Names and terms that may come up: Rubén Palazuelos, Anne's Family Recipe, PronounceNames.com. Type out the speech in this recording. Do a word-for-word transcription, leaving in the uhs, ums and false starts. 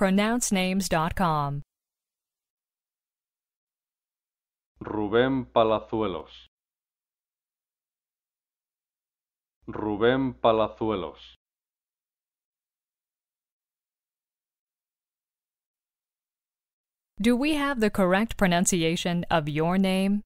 pronounce names dot com. Rubén Palazuelos. Rubén Palazuelos. Do we have the correct pronunciation of your name?